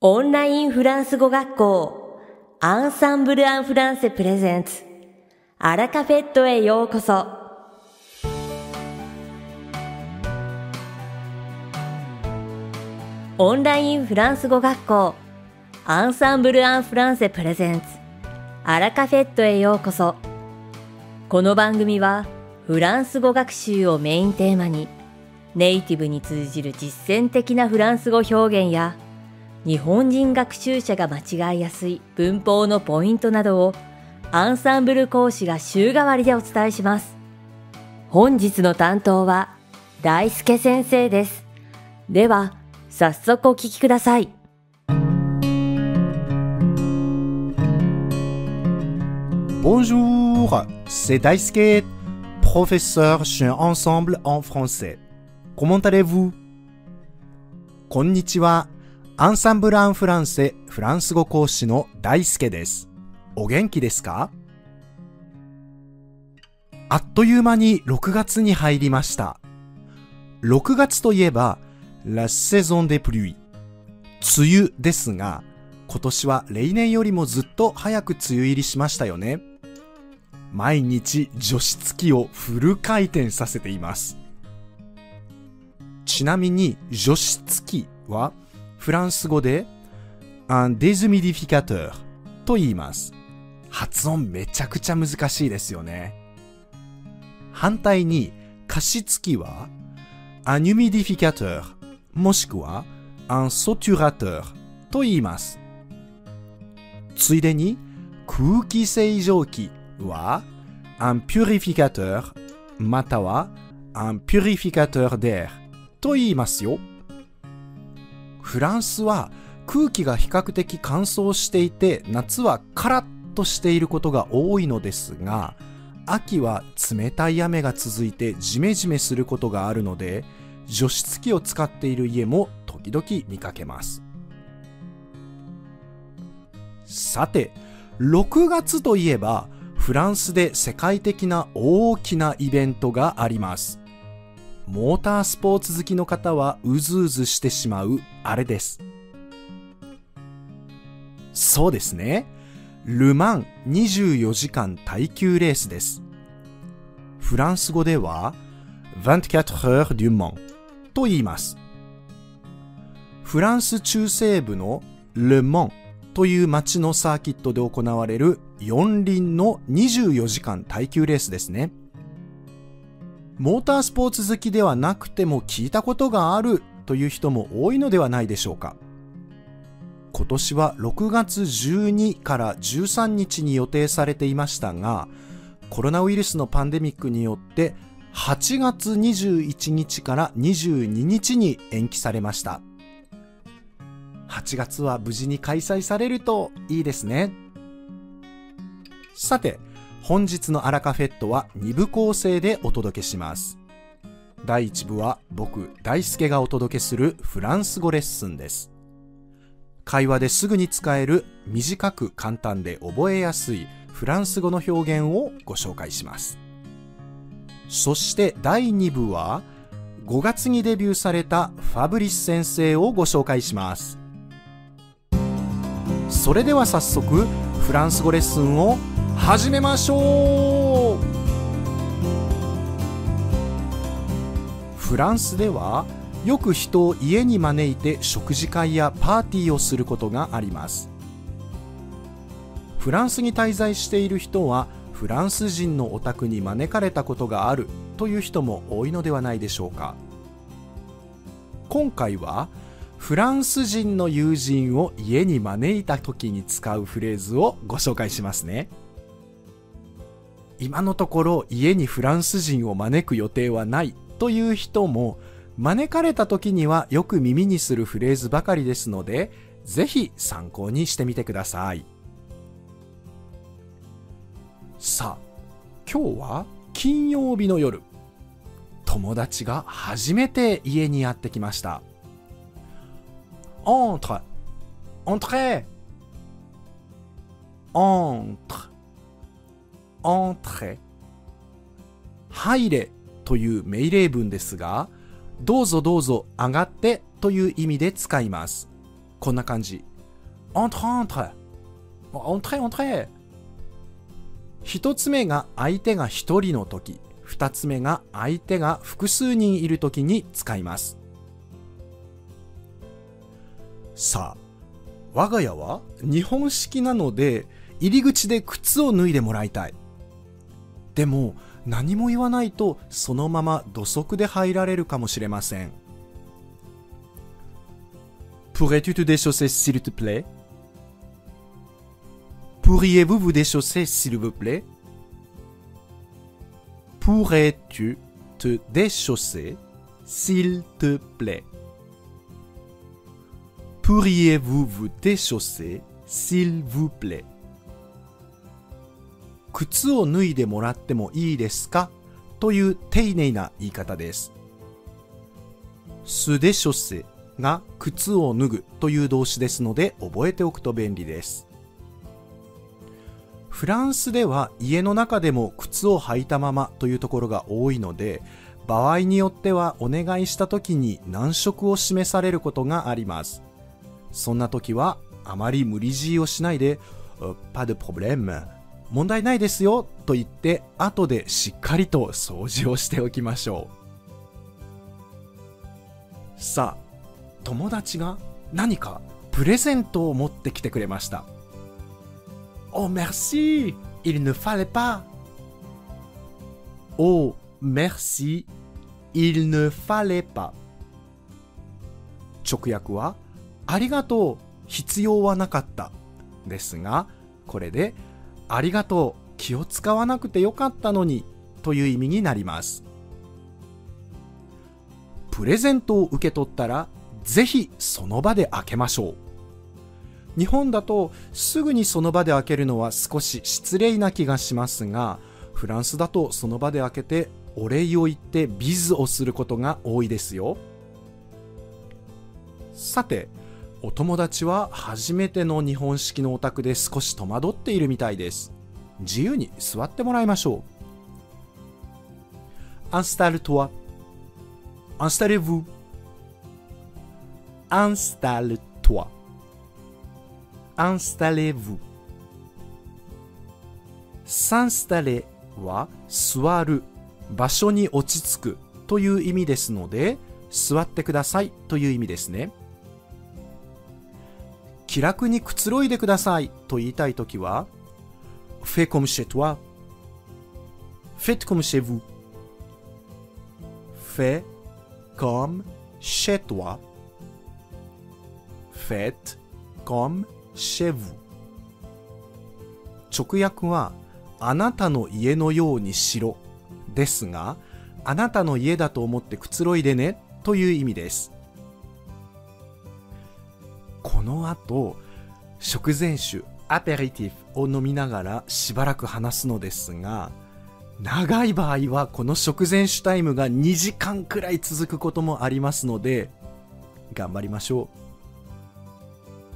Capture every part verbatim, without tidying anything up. オンラインフランス語学校アンサンブル・アン・フランセプレゼンツアラカフェットへようこそ。オンラインフランス語学校アンサンブル・アン・フランセプレゼンツアラカフェットへようこそ。この番組はフランス語学習をメインテーマにネイティブに通じる実践的なフランス語表現や日本人学習者が間違いやすい文法のポイントなどをアンサンブル講師が週替わりでお伝えします。本日の担当は大輔先生です。では早速お聞きください。Bonjour, c'est Daisuke, professeur chez Ensemble en français. Comment allez-vous? こんにちは。アンサンブル・アン・フランセフランス語講師の大輔です。お元気ですか？あっという間にろくがつに入りました。ろくがつといえば、La saison des pluies、梅雨ですが、今年は例年よりもずっと早く梅雨入りしましたよね。毎日除湿機をフル回転させています。ちなみに除湿機は、フランス語で、un déshumidificateur と言います。発音めちゃくちゃ難しいですよね。反対に、加湿器は、un humidificateur もしくは、un sauturateur と言います。ついでに、空気清浄機は、un purificateur または、un purificateur d'air と言いますよ。フランスは空気が比較的乾燥していて夏はカラッとしていることが多いのですが、秋は冷たい雨が続いてジメジメすることがあるので、除湿機を使っている家も時々見かけます。さて、ろくがつといえばフランスで世界的な大きなイベントがあります。モータースポーツ好きの方はうずうずしてしまうあれです。そうですね。ル・マンにじゅうよじかん耐久レースです。フランス語ではにじゅうよじかん du Mans と言います。フランス中西部のLe Mansという町のサーキットで行われる四輪のにじゅうよじかん耐久レースですね。モータースポーツ好きではなくても聞いたことがあるという人も多いのではないでしょうか。今年はろくがつじゅうにからじゅうさんにちに予定されていましたが、コロナウイルスのパンデミックによってはちがつにじゅういちにちからにじゅうににちに延期されました。はちがつは無事に開催されるといいですね。さて、本日のアラカフェットはに部構成でお届けします。だいいち部は僕、大輔がお届けするフランス語レッスンです。会話ですぐに使える短く簡単で覚えやすいフランス語の表現をご紹介します。そしてだいに部はごがつにデビューされたファブリス先生をご紹介します。それでは早速フランス語レッスンを始めましょう。フランスではよく人を家に招いて食事会やパーティーをすることがあります。フランスに滞在している人はフランス人のお宅に招かれたことがあるという人も多いのではないでしょうか。今回はフランス人の友人を家に招いた時に使うフレーズをご紹介しますね。今のところ家にフランス人を招く予定はないという人も、招かれた時にはよく耳にするフレーズばかりですので、ぜひ参考にしてみてください。さあ、今日は金曜日の夜、友達が初めて家にやってきました。entre entrez entre entrez 入れという命令文ですが、どうぞどうぞ上がってという意味で使います。こんな感じ。entre entre entre entre。一つ目が相手が一人の時、二つ目が相手が複数人いる時に使います。さあ、我が家は日本式なので入り口で靴を脱いでもらいたい。でも何も言わないとそのまま土足で入られるかもしれません。Pourrais-tu te déchausser s'il te plaît? Pourriez-vous vous déchausser s'il vous plaît? Pourrais-tu te déchausser s'il te plaît? Pourriez-vous vous déchausser s'il vous plaît? 靴を脱いでもらってもいいですかという丁寧な言い方です。se déchausserが靴を脱ぐという動詞ですので覚えておくと便利です。フランスでは家の中でも靴を履いたままというところが多いので、場合によってはお願いした時に難色を示されることがあります。そんな時はあまり無理強いをしないで、pas de problème、問題ないですよと言って後でしっかりと掃除をしておきましょう。さあ、友達が何かプレゼントを持ってきてくれました。Oh merci, il ne fallait pas. Oh merci, il ne fallait pas. 直訳はありがとう、必要はなかったですが、これでありがとう、気を使わなくてよかったのにという意味になります。プレゼントを受け取ったらぜひその場で開けましょう。日本だとすぐにその場で開けるのは少し失礼な気がしますが、フランスだとその場で開けてお礼を言ってビズをすることが多いですよ。さて、お友達は初めての日本式のお宅で少し戸惑っているみたいです。自由に座ってもらいましょう。Installe-toi. Installez-vous. Installe-toi. Installez-vous. S'installer は座る、場所に落ち着くという意味ですので、座ってくださいという意味ですね。気楽にくつろいでくださいと言いたいときは、Fais comme chez toi. Faites comme chez vous. Fais comme chez toi. Faites comme chez vous. 直訳は、あなたの家のようにしろですが、あなたの家だと思ってくつろいでねという意味です。この後、食前酒アペリティフを飲みながらしばらく話すのですが、長い場合はこの食前酒タイムがにじかんくらい続くこともありますので頑張りましょう。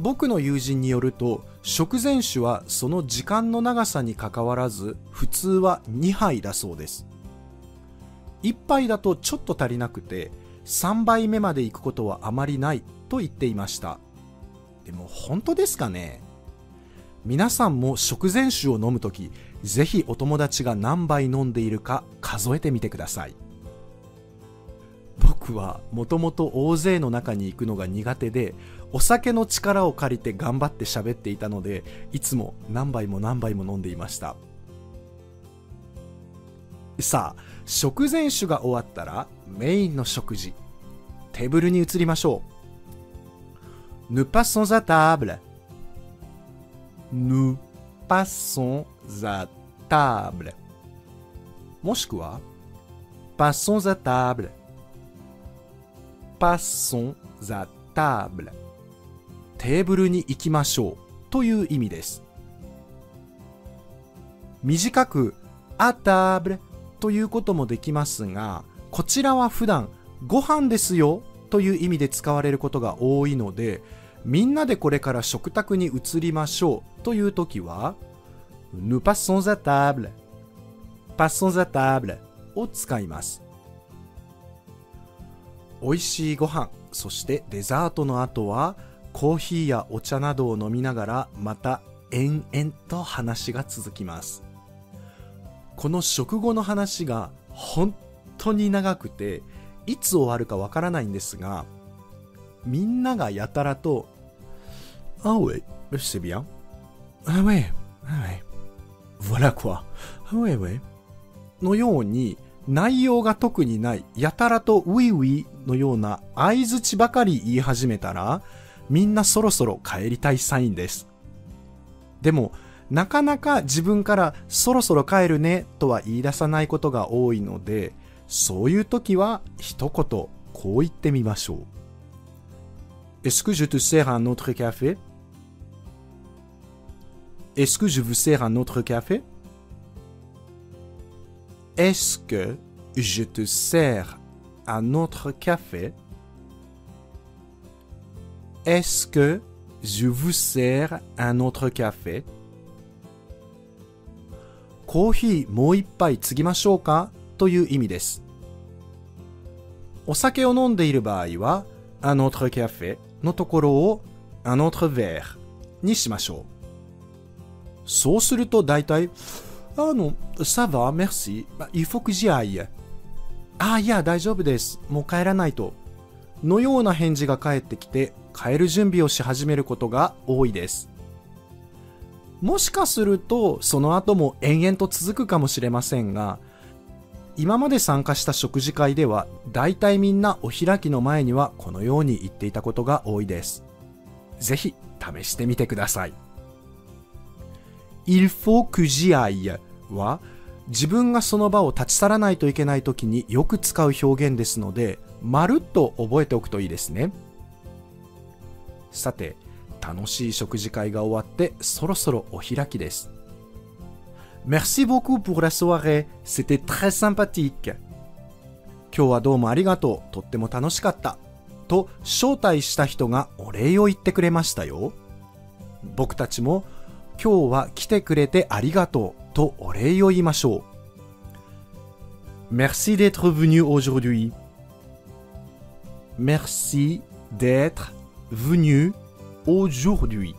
僕の友人によると、食前酒はその時間の長さにかかわらず普通はにはいだそうです。いっぱいだとちょっと足りなくてさんばいめまで行くことはあまりないと言っていました。でも本当ですかね。皆さんも食前酒を飲むとき、ぜひお友達が何杯飲んでいるか数えてみてください。僕はもともと大勢の中に行くのが苦手で、お酒の力を借りて頑張って喋っていたので、いつも何杯も何杯も飲んでいました。さあ、食前酒が終わったらメインの食事、テーブルに移りましょう。Nous passons à table. Nous passons à table. もしくは passons à table. Passons à table. テーブルに行きましょうという意味です。短く à table ということもできますが、こちらは普段ご飯ですよという意味で使われることが多いので、みんなでこれから食卓に移りましょうという時は Nous passons à table. Passons à table を使います。美味しいご飯、そしてデザートの後はコーヒーやお茶などを飲みながらまた延々と話が続きます。この食後の話が本当に長くて、いつ終わるかわからないんですが、みんながやたらと、Ah ouais, c'est bien. Ah ouais, ah ouais. Voilà quoi. Ah ouais, ouais. のように、内容が特にない、やたらとウィウィのような相槌ばかり言い始めたら、みんなそろそろ帰りたいサインです。でも、なかなか自分からそろそろ帰るねとは言い出さないことが多いので、そういう時は一言こう言ってみましょう。Est-ce que je te sers un autre café? Est-ce que je vous sers un autre café? Est-ce que je te sers un autre café? Est-ce que je vous sers un autre café? コーヒーもう一杯つぎましょうかという意味です。お酒を飲んでいる場合は、un autre caféのところを un autre verre にしましょう。そうすると大体、あの、ça va, merci, il faut que j'y aille. あ、いや、大丈夫です。もう帰らないと。のような返事が返ってきて、帰る準備をし始めることが多いです。もしかすると、その後も延々と続くかもしれませんが、今まで参加した食事会では、大体みんなお開きの前にはこのように言っていたことが多いです。ぜひ、試してみてください。Il faut que j'y aille は、自分がその場を立ち去らないといけない時によく使う表現ですので、まるっと覚えておくといいですね。さて、楽しい食事会が終わって、そろそろお開きです。Merci beaucoup pour la soirée. C'était très sympathique. 今日はどうもありがとう。とっても楽しかった。と招待した人がお礼を言ってくれましたよ。僕たちも今日は来てくれてありがとうとお礼を言いましょう。Merci d'être venu aujourd'hui. Merci d'être venu aujourd'hui.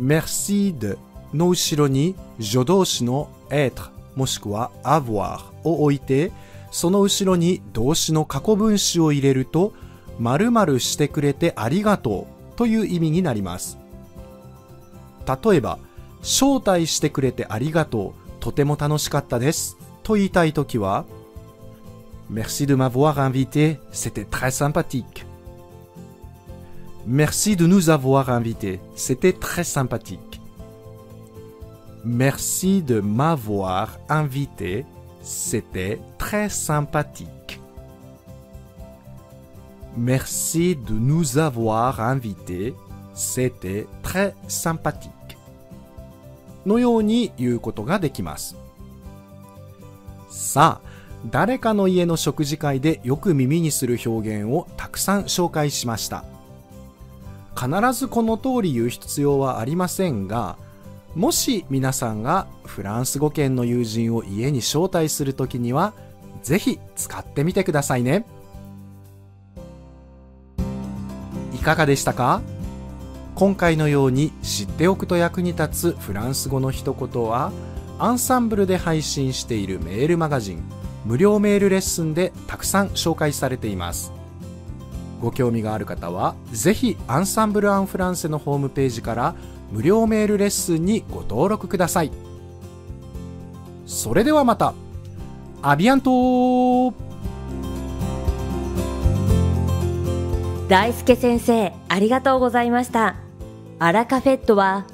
Merci deの後ろに助動詞の être もしくは avoir を置いて、その後ろに動詞の過去分詞を入れると、〇〇してくれてありがとうという意味になります。例えば、招待してくれてありがとう、とても楽しかったですと言いたいときは、Merci de m'avoir invité, c'était très sympathique. Merci de nous avoir invité, c'était très sympathique.Merci de m'avoir invité. C'était très sympathique. Merci de nous avoir invité. C'était très sympathique. のように言うことができます。さあ、誰かの家の食事会でよく耳にする表現をたくさん紹介しました。必ずこの通り言う必要はありませんが、もし皆さんがフランス語圏の友人を家に招待するときには、ぜひ使ってみてくださいね。いかがでしたか？今回のように知っておくと役に立つフランス語の一言は、アンサンブルで配信しているメールマガジン、無料メールレッスンでたくさん紹介されています。ご興味がある方は、ぜひアンサンブル・アン・フランセのホームページから、無料メールレッスンにご登録ください。それではまた。アビアント。大輔先生、ありがとうございました。アラカフェットは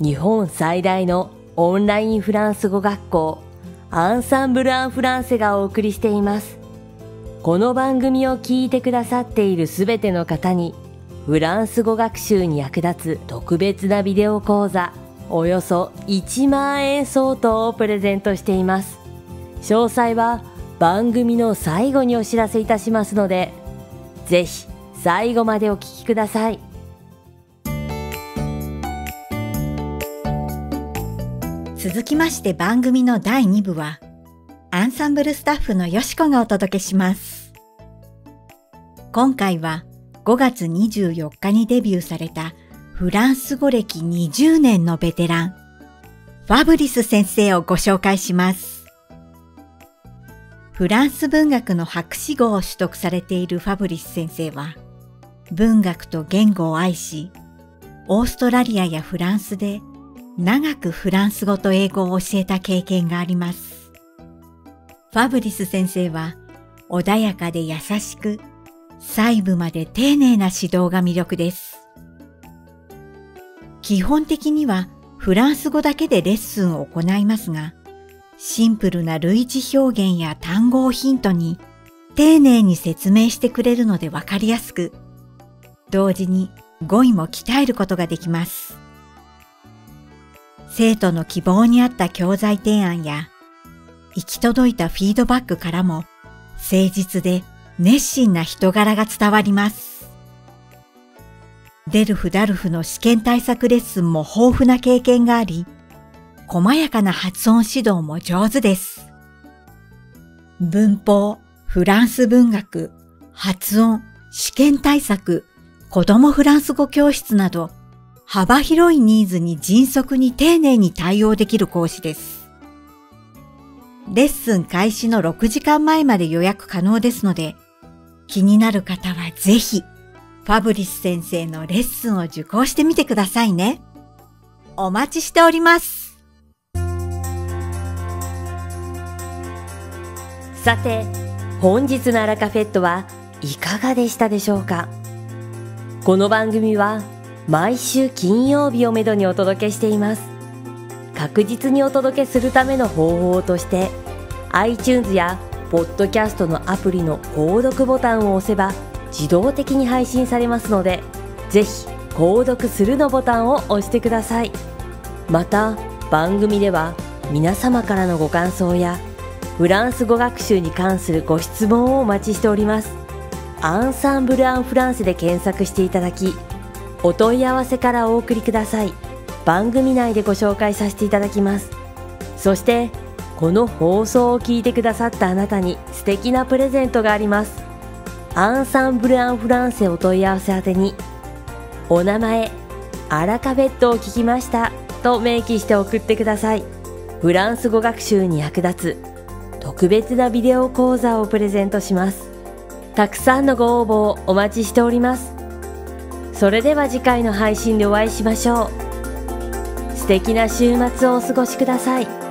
日本最大のオンラインフランス語学校アンサンブル・アン・フランセがお送りしています。この番組を聞いてくださっているすべての方に。フランス語学習に役立つ特別なビデオ講座、およそいちまんえん相当をプレゼントしています。詳細は番組の最後にお知らせいたしますので、ぜひ最後までお聞きください。続きまして番組のだいに部は、アンサンブルスタッフのよしこがお届けします。今回は、ごがつにじゅうよっかにデビューされたフランス語歴にじゅうねんのベテラン、ファブリス先生をご紹介します。フランス文学の博士号を取得されているファブリス先生は、文学と言語を愛し、オーストラリアやフランスで長くフランス語と英語を教えた経験があります。ファブリス先生は穏やかで優しく、細部まで丁寧な指導が魅力です。基本的にはフランス語だけでレッスンを行いますが、シンプルな類似表現や単語をヒントに丁寧に説明してくれるのでわかりやすく、同時に語彙も鍛えることができます。生徒の希望に合った教材提案や、行き届いたフィードバックからも、誠実で熱心な人柄が伝わります。デルフ・ダルフの試験対策レッスンも豊富な経験があり、細やかな発音指導も上手です。文法、フランス文学、発音、試験対策、子供フランス語教室など幅広いニーズに迅速に丁寧に対応できる講師です。レッスン開始のろくじかんまえまで予約可能ですので、気になる方はぜひファブリス先生のレッスンを受講してみてくださいね。お待ちしております。さて、本日のアラカフェットはいかがでしたでしょうか。この番組は毎週金曜日をめどにお届けしています。確実にお届けするための方法として iTunes やポッドキャストのアプリの購読ボタンを押せば自動的に配信されますので、ぜひ購読するのボタンを押してください。また番組では皆様からのご感想やフランス語学習に関するご質問をお待ちしております。アンサンブル・アン・フランセで検索していただき、お問い合わせからお送りください。番組内でご紹介させていただきます。そしてこの放送を聞いてくださったあなたに素敵なプレゼントがあります。アンサンブル・アン・フランセお問い合わせ宛てに、お名前、アラカフェットを聞きましたと明記して送ってください。フランス語学習に役立つ特別なビデオ講座をプレゼントします。たくさんのご応募をお待ちしております。それでは次回の配信でお会いしましょう。素敵な週末をお過ごしください。